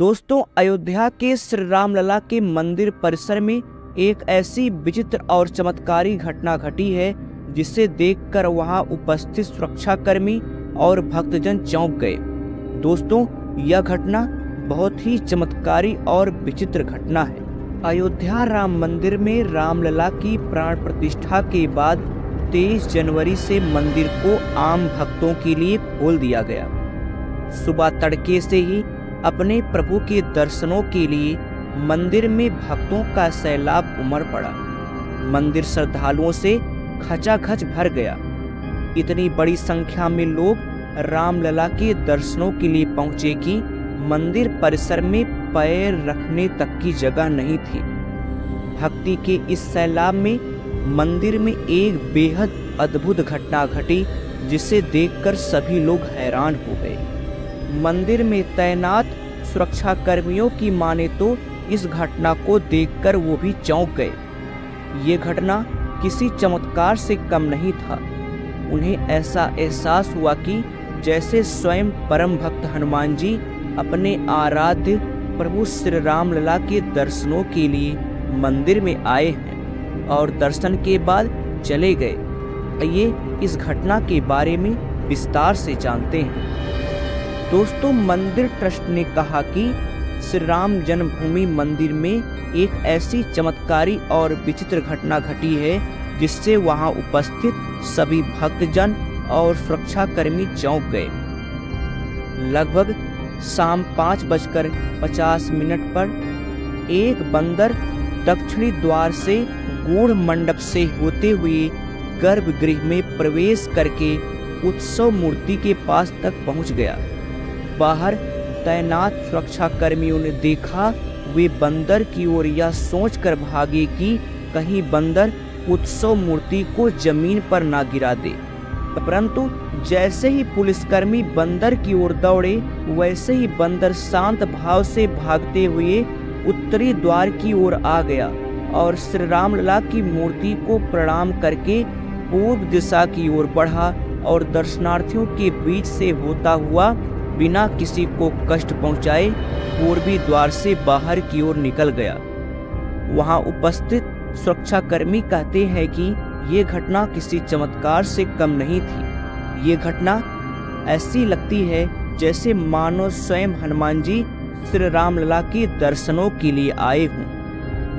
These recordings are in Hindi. दोस्तों, अयोध्या के श्री रामलला के मंदिर परिसर में एक ऐसी विचित्र और चमत्कारी घटना घटी है जिसे देखकर वहां उपस्थित सुरक्षाकर्मी और भक्तजन चौंक गए। दोस्तों, यह घटना बहुत ही चमत्कारी और विचित्र घटना है। अयोध्या राम मंदिर में रामलला की प्राण प्रतिष्ठा के बाद 23 जनवरी से मंदिर को आम भक्तों के लिए खोल दिया गया। सुबह तड़के से ही अपने प्रभु के दर्शनों के लिए मंदिर में भक्तों का सैलाब उमड़ पड़ा। मंदिर श्रद्धालुओं से खचाखच भर गया। इतनी बड़ी संख्या में लोग रामलला के दर्शनों के लिए पहुंचे कि मंदिर परिसर में पैर रखने तक की जगह नहीं थी। भक्ति के इस सैलाब में मंदिर में एक बेहद अद्भुत घटना घटी जिसे देखकर सभी लोग हैरान हो गए। मंदिर में तैनात सुरक्षाकर्मियों की माने तो इस घटना को देखकर वो भी चौंक गए। ये घटना किसी चमत्कार से कम नहीं था। उन्हें ऐसा एहसास हुआ कि जैसे स्वयं परम भक्त हनुमान जी अपने आराध्य प्रभु श्री रामलला के दर्शनों के लिए मंदिर में आए हैं और दर्शन के बाद चले गए। आइए इस घटना के बारे में विस्तार से जानते हैं। दोस्तों, मंदिर ट्रस्ट ने कहा कि श्री राम जन्मभूमि मंदिर में एक ऐसी चमत्कारी और विचित्र घटना घटी है जिससे वहां उपस्थित सभी भक्तजन और सुरक्षाकर्मी चौंक गए। लगभग शाम 5:50 पर एक बंदर दक्षिणी द्वार से गूढ़ मंडप से होते हुए गर्भगृह में प्रवेश करके उत्सव मूर्ति के पास तक पहुंच गया। बाहर तैनात सुरक्षाकर्मियों ने देखा, वे बंदर की ओर यह सोचकर भागे कि कहीं बंदर उत्सव मूर्ति को जमीन पर ना गिरा दे, परंतु जैसे ही पुलिसकर्मी बंदर की ओर दौड़े वैसे ही बंदर शांत भाव से भागते हुए उत्तरी द्वार की ओर आ गया और श्री रामलला की मूर्ति को प्रणाम करके पूर्व दिशा की ओर बढ़ा और दर्शनार्थियों के बीच से होता हुआ बिना किसी को कष्ट पहुंचाए पूर्वी द्वार से बाहर की ओर निकल गया। वहां उपस्थित सुरक्षाकर्मी कहते हैं कि ये घटना किसी चमत्कार से कम नहीं थी। ये घटना ऐसी लगती है जैसे मानो स्वयं हनुमान जी श्री रामलला के दर्शनों के लिए आए हों।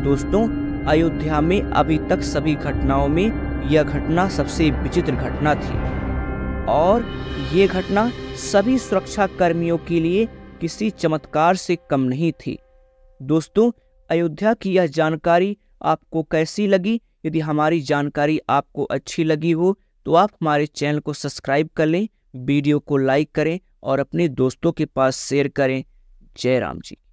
दोस्तों, अयोध्या में अभी तक सभी घटनाओं में यह घटना सबसे विचित्र घटना थी और ये घटना सभी सुरक्षाकर्मियों के लिए किसी चमत्कार से कम नहीं थी। दोस्तों, अयोध्या की यह जानकारी आपको कैसी लगी? यदि हमारी जानकारी आपको अच्छी लगी हो तो आप हमारे चैनल को सब्सक्राइब कर लें, वीडियो को लाइक करें और अपने दोस्तों के पास शेयर करें। जय राम जी।